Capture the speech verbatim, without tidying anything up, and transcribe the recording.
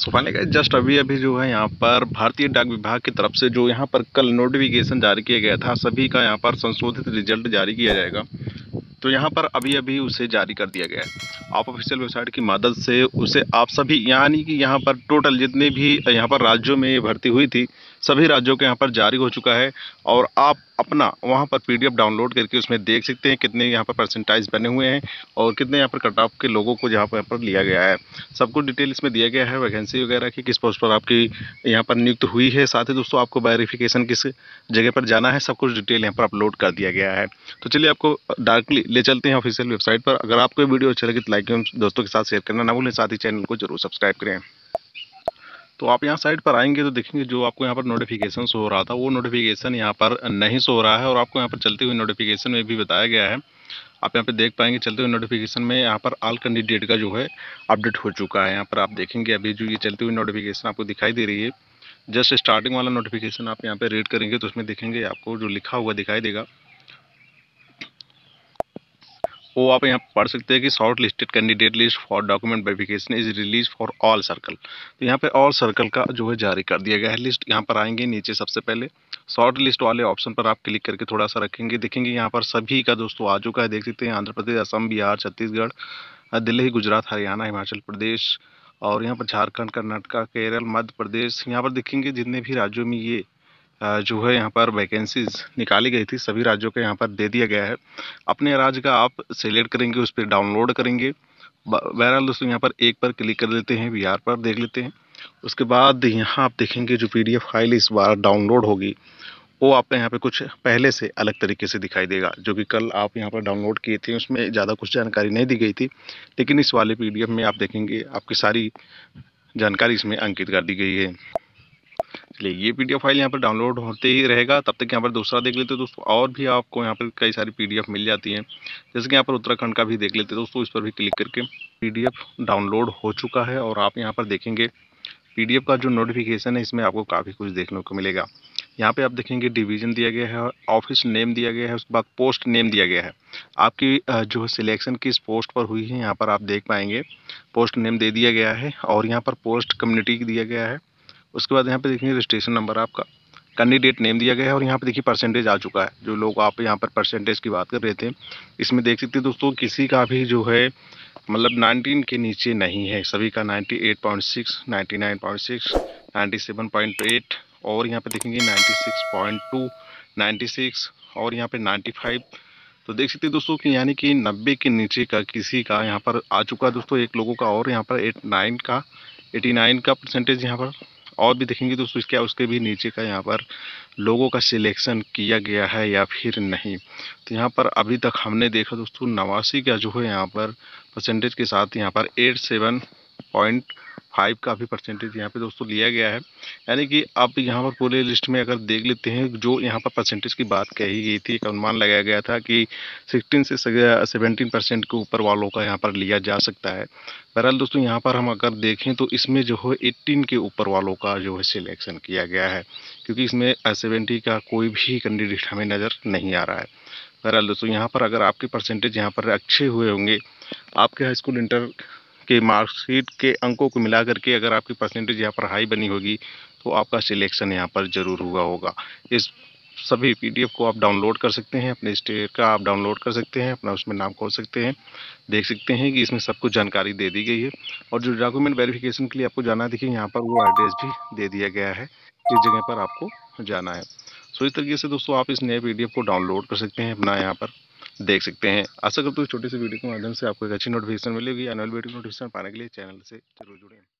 So finally guys just अभी अभी जो है यहाँ पर भारतीय डाक विभाग की तरफ से जो यहाँ पर कल नोटिफिकेशन जारी किया गया था, सभी का यहाँ पर संशोधित रिजल्ट जारी किया जाएगा। तो यहाँ पर अभी अभी उसे जारी कर दिया गया है। आप ऑफिशियल वेबसाइट की मदद से उसे आप सभी यानी कि यहाँ पर टोटल जितने भी यहाँ पर राज्यों में भर्ती हुई थी सभी राज्यों के यहाँ पर जारी हो चुका है और आप अपना वहाँ पर पीडीएफ डाउनलोड करके उसमें देख सकते हैं कितने यहाँ पर परसेंटाइज बने हुए हैं और कितने यहाँ पर कट ऑफ के लोगों को यहाँ पर यहाँ पर लिया गया है। सब कुछ डिटेल इसमें दिया गया है, वैकेंसी वगैरह की किस पोस्ट पर आपकी यहाँ पर नियुक्त हुई है, साथ ही दोस्तों आपको वेरिफिकेशन किस जगह पर जाना है, सब कुछ डिटेल यहाँ पर अपलोड कर दिया गया है। तो चलिए आपको डायरेक्टली ले चलते हैं ऑफिशियल वेबसाइट पर। अगर आपको वीडियो अच्छा लगे तो लाइक दोस्तों के साथ शेयर करना ना भूलें, साथ ही चैनल को जरूर सब्सक्राइब करें। तो आप यहाँ साइट पर आएंगे तो देखेंगे जो आपको यहाँ पर नोटिफिकेशन शो हो रहा था वो नोटिफिकेशन यहाँ पर नहीं शो हो रहा है और आपको यहाँ पर चलते हुए नोटिफिकेशन में भी बताया गया है। आप यहाँ पे देख पाएंगे चलते हुए नोटिफिकेशन में यहाँ पर ऑल कैंडिडेट का जो है अपडेट हो चुका है। यहाँ पर आप देखेंगे अभी जो ये चलती हुई नोटिफिकेशन आपको दिखाई दे रही है, जस्ट स्टार्टिंग वाला नोटिफिकेशन आप यहाँ पर रीड करेंगे तो उसमें देखेंगे आपको जो लिखा हुआ दिखाई देगा वो आप यहाँ पढ़ सकते हैं कि shortlisted candidate list for document verification is release for all circle. तो यहाँ पे ऑल सर्कल का जो है जारी कर दिया गया है। लिस्ट यहाँ पर आएंगे नीचे सबसे पहले शॉर्ट लिस्ट वाले ऑप्शन पर आप क्लिक करके थोड़ा सा रखेंगे, देखेंगे यहाँ पर सभी का दोस्तों आ चुका है। देख सकते हैं आंध्र प्रदेश, असम, बिहार, छत्तीसगढ़, दिल्ली, गुजरात, हरियाणा, हिमाचल प्रदेश और यहाँ पर झारखंड, कर्नाटका, केरल, मध्य प्रदेश, यहाँ पर देखेंगे जितने भी राज्यों में ये जो है यहाँ पर वैकेंसीज निकाली गई थी सभी राज्यों का यहाँ पर दे दिया गया है। अपने राज्य का आप सेलेक्ट करेंगे, उस पर डाउनलोड करेंगे। बहरहाल दोस्तों यहाँ पर एक पर क्लिक कर लेते हैं, बिहार पर देख लेते हैं। उसके बाद यहाँ आप देखेंगे जो पीडीएफ फाइल इस बार डाउनलोड होगी वो आपको यहाँ पे कुछ पहले से अलग तरीके से दिखाई देगा, जो कि कल आप यहाँ पर डाउनलोड किए थे उसमें ज़्यादा कुछ जानकारी नहीं दी गई थी, लेकिन इस वाले पीडीएफ में आप देखेंगे आपकी सारी जानकारी इसमें अंकित कर दी गई है। चलिए ये पीडीएफ फाइल यहाँ पर डाउनलोड होते ही रहेगा, तब तक यहाँ पर दूसरा देख लेते हैं दोस्तों। और भी आपको यहाँ पर कई सारी पीडीएफ मिल जाती हैं, जैसे कि यहाँ पर उत्तराखंड का भी देख लेते हैं दोस्तों। इस पर भी क्लिक करके पीडीएफ डाउनलोड हो चुका है और आप यहाँ पर देखेंगे पीडीएफ का जो नोटिफिकेशन है इसमें आपको काफ़ी कुछ देखने को मिलेगा। यहाँ पे आप देखेंगे डिवीज़न दिया गया है, ऑफिस नेम दिया गया है, उसके बाद पोस्ट नेम दिया गया है, आपकी जो सिलेक्शन किस पोस्ट पर हुई है यहाँ पर आप देख पाएंगे। पोस्ट नेम दे दिया गया है और यहाँ पर पोस्ट कम्युनिटी दिया गया है। उसके बाद यहाँ पे देखिए रजिस्ट्रेशन नंबर आपका, कैंडिडेट नेम दिया गया है और यहाँ पे देखिए परसेंटेज आ चुका है। जो लोग आप यहाँ पर परसेंटेज की बात कर रहे थे इसमें देख सकते हैं दोस्तों किसी का भी जो है मतलब नाइनटीन के नीचे नहीं है, सभी का अट्ठानवे पॉइंट सिक्स, निन्यानवे पॉइंट सिक्स, सत्तानवे पॉइंट आठ और यहाँ पे देखेंगे छियानवे पॉइंट दो, छियानवे और यहाँ पे पचानवे। तो देख सकते हैं दोस्तों कि यानी कि नब्बे के नीचे का किसी का यहाँ पर आ चुका है दोस्तों, एक लोगों का। और यहाँ पर नवासी का नवासी का परसेंटेज यहाँ पर और भी देखेंगे दोस्तों इसके उसके भी नीचे का यहाँ पर लोगों का सिलेक्शन किया गया है या फिर नहीं। तो यहाँ पर अभी तक हमने देखा दोस्तों नवासी का जो है यहाँ पर परसेंटेज के साथ यहाँ पर सत्तासी पॉइंट पाँच का भी परसेंटेज यहाँ पे दोस्तों लिया गया है। यानी कि अब यहाँ पर पूरे लिस्ट में अगर देख लेते हैं जो यहाँ पर परसेंटेज की बात कही गई थी, एक अनुमान लगाया गया था कि सोलह से सत्रह परसेंट के ऊपर वालों का यहाँ पर लिया जा सकता है। बहरहाल दोस्तों यहाँ पर हम अगर देखें तो इसमें जो है अठारह के ऊपर वालों का जो है सिलेक्शन किया गया है, क्योंकि इसमें सत्तर का कोई भी कैंडिडेट हमें नज़र नहीं आ रहा है। बहरहाल दोस्तों यहाँ पर अगर आपके परसेंटेज यहाँ पर अच्छे हुए होंगे, आपके हाई स्कूल इंटर के मार्कशीट के अंकों को मिला करके अगर आपकी परसेंटेज यहाँ पर हाई बनी होगी तो आपका सिलेक्शन यहाँ पर ज़रूर हुआ होगा। इस सभी पीडीएफ को आप डाउनलोड कर सकते हैं, अपने स्टेट का आप डाउनलोड कर सकते हैं, अपना उसमें नाम खोल सकते हैं। देख सकते हैं कि इसमें सब कुछ जानकारी दे दी गई है और जो डॉक्यूमेंट वेरिफिकेशन के लिए आपको जाना है, देखिए यहाँ पर वो एड्रेस भी दे दिया गया है जिस जगह पर आपको जाना है। सो इस तरीके से दोस्तों आप इस नए पीडीएफ को डाउनलोड कर सकते हैं, अपना यहाँ पर देख सकते हैं। आशा करता हूँ छोटे से वीडियो के माध्यम से आपको एक अच्छी नोटिफिकेशन मिलेगी। एनुअल वीडियो नोटिफिकेशन पाने के लिए चैनल से जरूर जुड़ें।